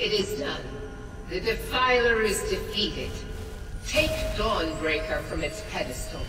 It is done. The Defiler is defeated. Take Dawnbreaker from its pedestal.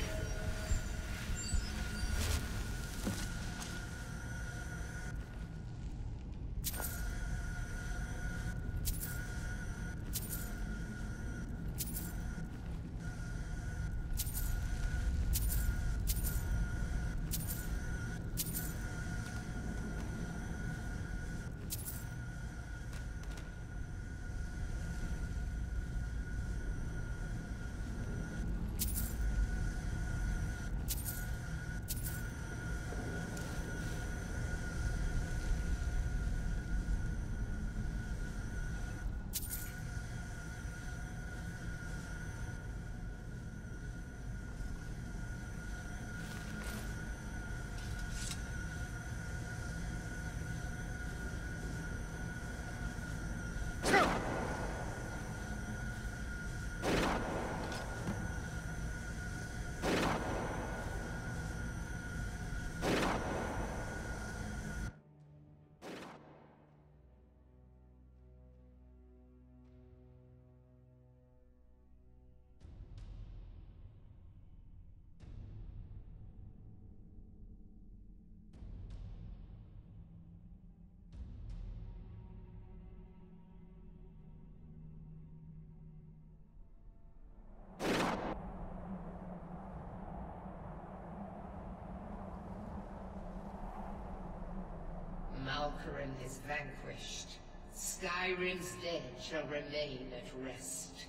Valkyrin is vanquished. Skyrim's dead shall remain at rest.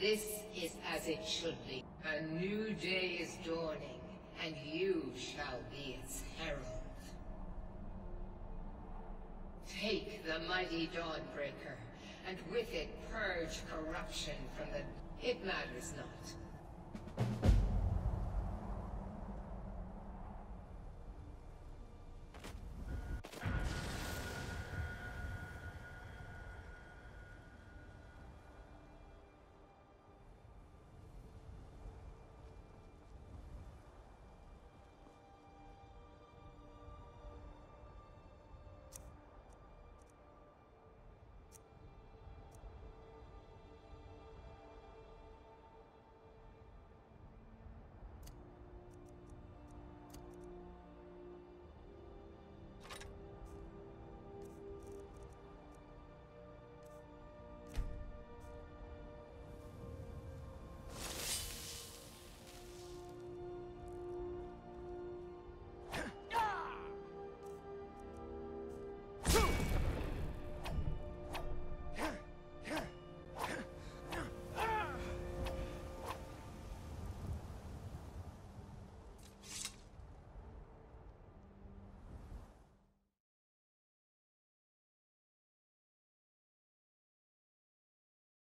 This is as it should be. A new day is dawning, and you shall be its herald. Take the mighty Dawnbreaker, and with it purge corruption from the... It matters not.